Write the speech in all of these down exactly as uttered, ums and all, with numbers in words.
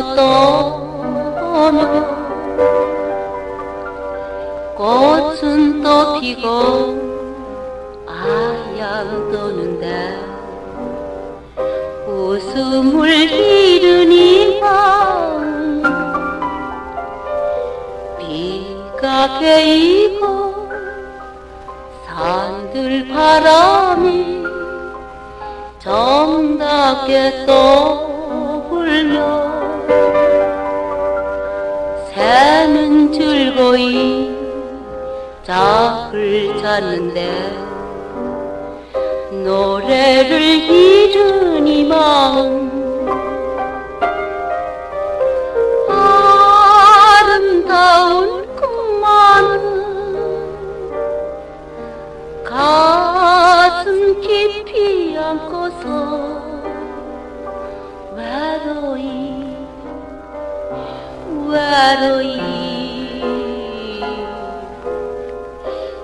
떠오르며 꽃은 또 피고 아양 도는다. 웃음을 잃으니 마음 비가 개이고 산들 바람이 정답게 또 불며 새는 즐거이 작을 찾는데 노래를 잃으니 마음 아름다운 꿈만은 가슴 깊이 안고서 외로이 외로이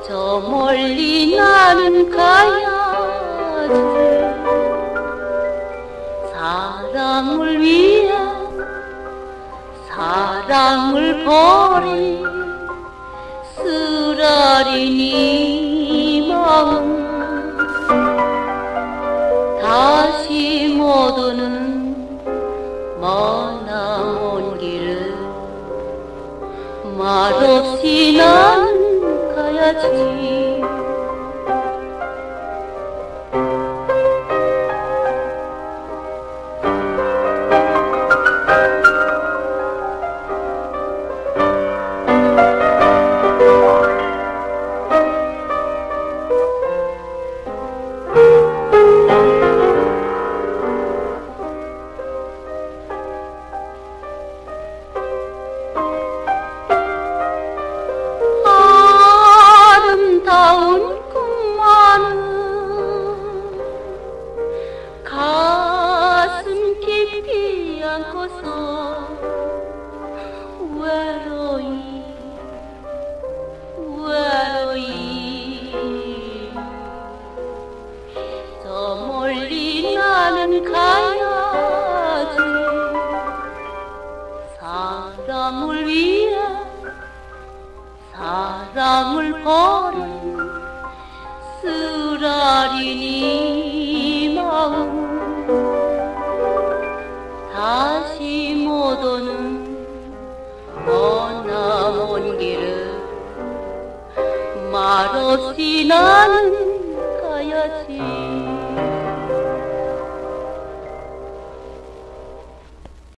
저 멀리 나는 가야지. 사랑을 위해 사랑을 버린 쓰라린 마음 다시 못 오는 머나먼 길을 말없이 난 가야지. 외로이 외로이 저 멀리 나는 가야지. 사람을 위해 사람을 버린 쓰라린 마음 다시 못 오는 머나먼 길을 말없이 나는 가야지.